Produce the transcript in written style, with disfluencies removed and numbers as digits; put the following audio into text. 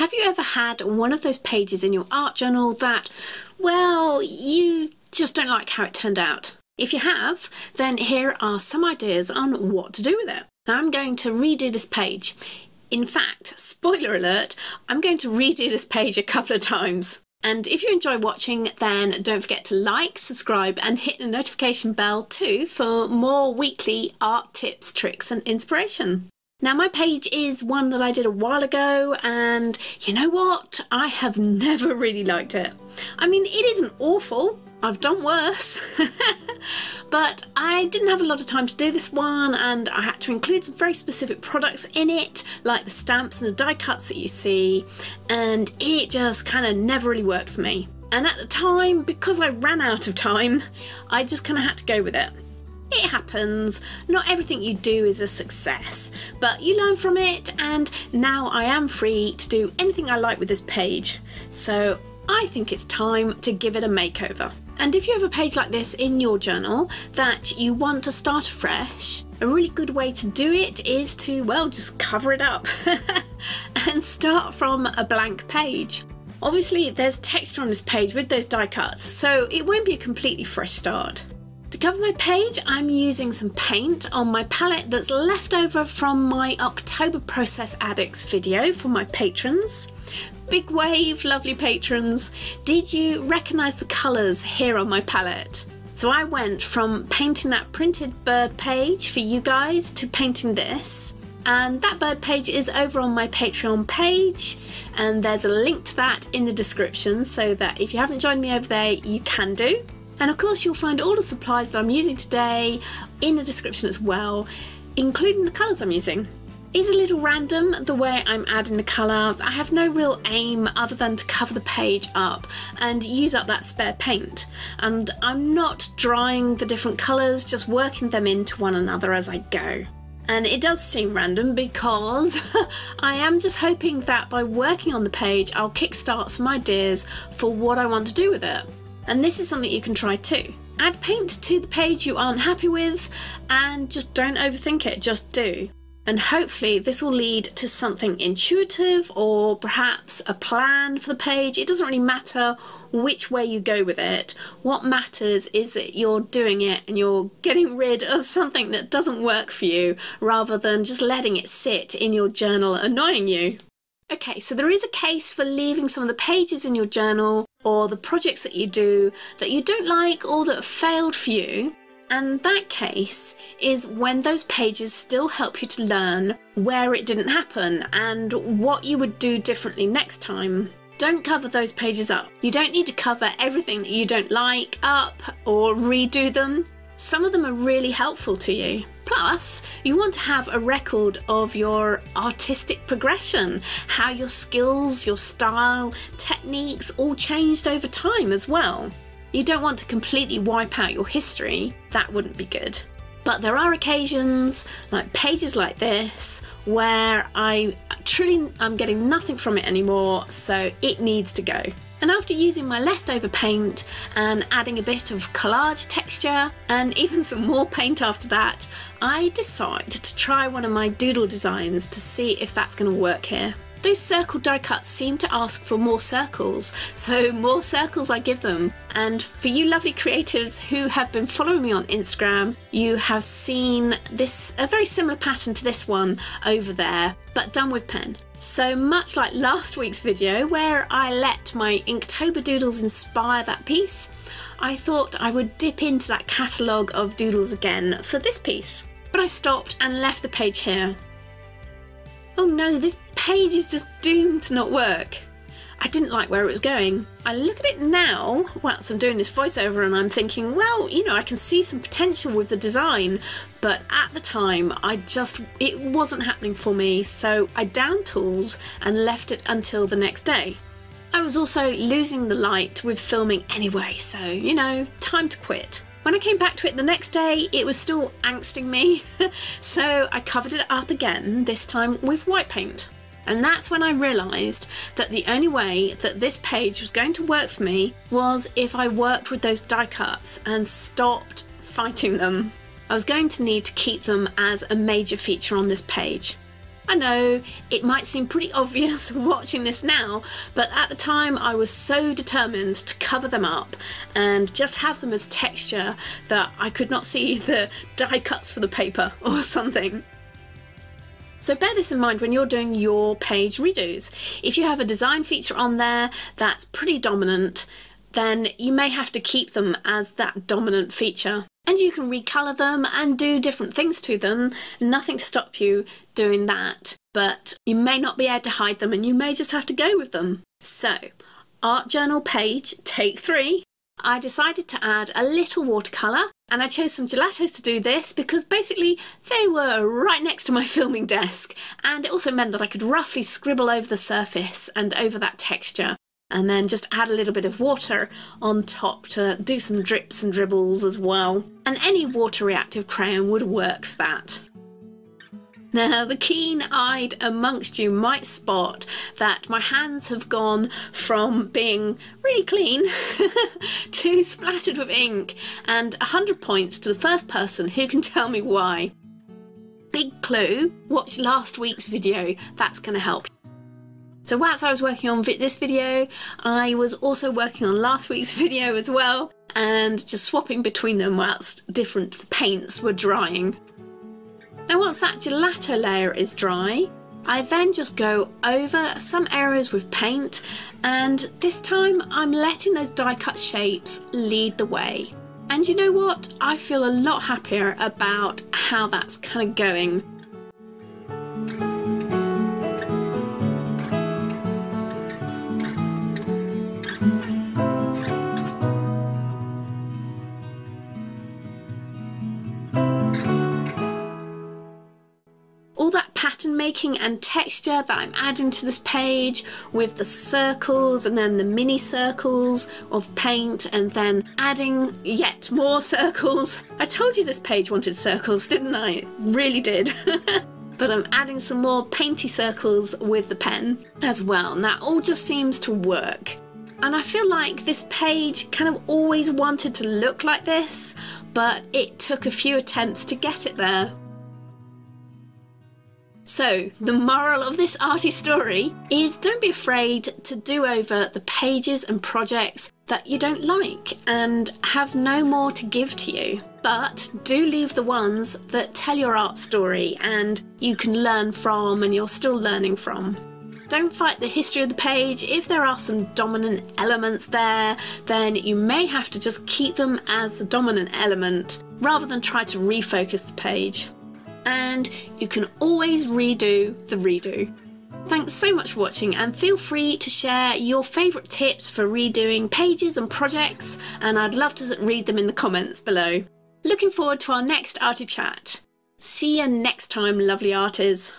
Have you ever had one of those pages in your art journal that, well, you just don't like how it turned out? If you have, then here are some ideas on what to do with it. Now I'm going to redo this page. In fact, spoiler alert, I'm going to redo this page a couple of times. And if you enjoy watching, then don't forget to like, subscribe and hit the notification bell too for more weekly art tips, tricks and inspiration. Now my page is one that I did a while ago, and you know what? I have never really liked it. I mean, it isn't awful. I've done worse, but I didn't have a lot of time to do this one, and I had to include some very specific products in it, like the stamps and the die cuts that you see, and it just kind of never really worked for me. And at the time, because I ran out of time, I just kind of had to go with it. It happens. Not everything you do is a success, but you learn from it, and now I am free to do anything I like with this page. So I think it's time to give it a makeover. And if you have a page like this in your journal that you want to start afresh, a really good way to do it is to, well, just cover it up and start from a blank page. Obviously, there's texture on this page with those die cuts, so it won't be a completely fresh start. To cover my page, I'm using some paint on my palette that's left over from my October Process Addicts video for my patrons. Big wave, lovely patrons. Did you recognise the colours here on my palette? So I went from painting that printed bird page for you guys to painting this. And that bird page is over on my Patreon page, and there's a link to that in the description, so that if you haven't joined me over there, you can do. And of course you'll find all the supplies that I'm using today in the description as well, including the colours I'm using. It's a little random the way I'm adding the colour. I have no real aim other than to cover the page up and use up that spare paint. And I'm not drawing the different colours, just working them into one another as I go. And it does seem random because I am just hoping that by working on the page I'll kickstart some ideas for what I want to do with it. And this is something you can try too. Add paint to the page you aren't happy with and just don't overthink it, just do. And hopefully this will lead to something intuitive or perhaps a plan for the page. It doesn't really matter which way you go with it. What matters is that you're doing it and you're getting rid of something that doesn't work for you rather than just letting it sit in your journal annoying you. Okay, so there is a case for leaving some of the pages in your journal or the projects that you do that you don't like or that failed for you. And that case is when those pages still help you to learn where it didn't happen and what you would do differently next time. Don't cover those pages up. You don't need to cover everything that you don't like up or redo them. Some of them are really helpful to you. Plus, you want to have a record of your artistic progression, how your skills, your style, techniques all changed over time as well. You don't want to completely wipe out your history, that wouldn't be good. But there are occasions, like pages like this, where I'm getting nothing from it anymore, so it needs to go. And after using my leftover paint and adding a bit of collage texture and even some more paint after that, I decide to try one of my doodle designs to see if that's going to work here. Those circle die cuts seem to ask for more circles, so more circles I give them. And for you lovely creatives who have been following me on Instagram, you have seen this, a very similar pattern to this one over there, but done with pen. So much like last week's video where I let my Inktober doodles inspire that piece, I thought I would dip into that catalogue of doodles again for this piece. But I stopped and left the page here. Oh no, this page is just doomed to not work. I didn't like where it was going. I look at it now whilst I'm doing this voiceover and I'm thinking, well, you know, I can see some potential with the design, but at the time it wasn't happening for me, so I downed tools and left it until the next day. I was also losing the light with filming anyway, so, you know, time to quit. When I came back to it the next day, it was still angsting me, so I covered it up again, this time with white paint. And that's when I realised that the only way that this page was going to work for me was if I worked with those die cuts and stopped fighting them. I was going to need to keep them as a major feature on this page. I know it might seem pretty obvious watching this now, but at the time I was so determined to cover them up and just have them as texture that I could not see the die cuts for the paper or something. So bear this in mind when you're doing your page redos. If you have a design feature on there that's pretty dominant, then you may have to keep them as that dominant feature. And you can recolor them and do different things to them. Nothing to stop you doing that, but you may not be able to hide them and you may just have to go with them. So, art journal page, take 3. I decided to add a little watercolor, and I chose some gelatos to do this because basically they were right next to my filming desk, and it also meant that I could roughly scribble over the surface and over that texture, and then just add a little bit of water on top to do some drips and dribbles as well. And any water reactive crayon would work for that. Now, the keen-eyed amongst you might spot that my hands have gone from being really clean to splattered with ink, and 100 points to the first person who can tell me why. Big clue, watch last week's video, that's going to help you. So whilst I was working on this video, I was also working on last week's video as well, and just swapping between them whilst different paints were drying. Now once that gelato layer is dry, I then just go over some areas with paint, and this time I'm letting those die cut shapes lead the way. And you know what? I feel a lot happier about how that's kind of going. Making and texture that I'm adding to this page with the circles and then the mini circles of paint and then adding yet more circles. I told you this page wanted circles, didn't I? It really did. But I'm adding some more painty circles with the pen as well, and that all just seems to work. And I feel like this page kind of always wanted to look like this, but it took a few attempts to get it there. So, the moral of this arty story is don't be afraid to do over the pages and projects that you don't like and have no more to give to you. But do leave the ones that tell your art story and you can learn from and you're still learning from. Don't fight the history of the page. If there are some dominant elements there, then you may have to just keep them as the dominant element rather than try to refocus the page. And you can always redo the redo. Thanks so much for watching, and feel free to share your favourite tips for redoing pages and projects, and I'd love to read them in the comments below. Looking forward to our next arty chat. See you next time, lovely artists.